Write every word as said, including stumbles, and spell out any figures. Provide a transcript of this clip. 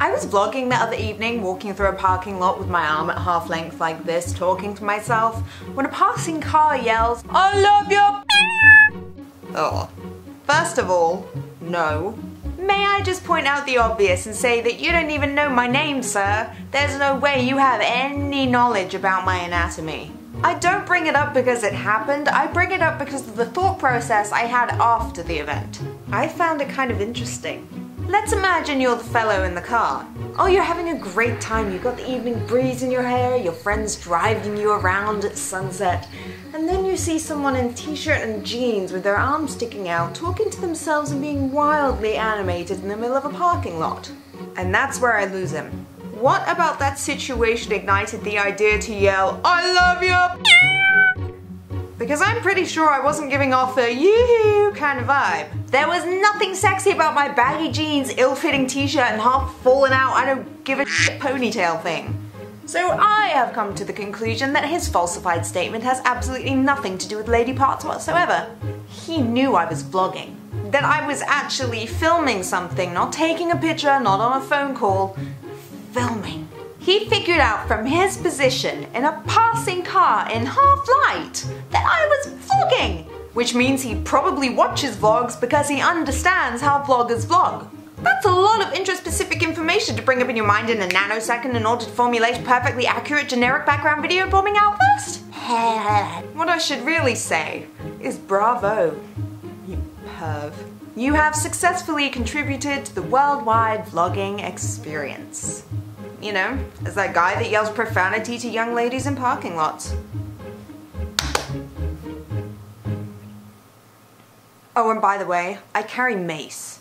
I was vlogging the other evening, walking through a parking lot with my arm at half length like this, talking to myself, when a passing car yells, "I love your..." Oh. First of all, no. May I just point out the obvious and say that you don't even know my name, sir? There's no way you have any knowledge about my anatomy. I don't bring it up because it happened, I bring it up because of the thought process I had after the event. I found it kind of interesting. Let's imagine you're the fellow in the car. Oh, you're having a great time, you've got the evening breeze in your hair, your friends driving you around at sunset, and then you see someone in t-shirt and jeans with their arms sticking out, talking to themselves and being wildly animated in the middle of a parking lot. And that's where I lose him. What about that situation ignited the idea to yell, "I love you"? Because I'm pretty sure I wasn't giving off a yoo-hoo kind of vibe. There was nothing sexy about my baggy jeans, ill-fitting t-shirt and half fallen out I don't give a shit ponytail thing. So I have come to the conclusion that his falsified statement has absolutely nothing to do with lady parts whatsoever. He knew I was vlogging. That I was actually filming something, not taking a picture, not on a phone call. Filming. He figured out from his position in a passing car in half-light that I was vlogging, which means he probably watches vlogs because he understands how vloggers vlog. That's a lot of interest-specific information to bring up in your mind in a nanosecond in order to formulate a perfectly accurate generic background video bombing out first. What I should really say is bravo, you perv. You have successfully contributed to the worldwide vlogging experience. You know, as that guy that yells profanity to young ladies in parking lots. Oh, and by the way, I carry mace.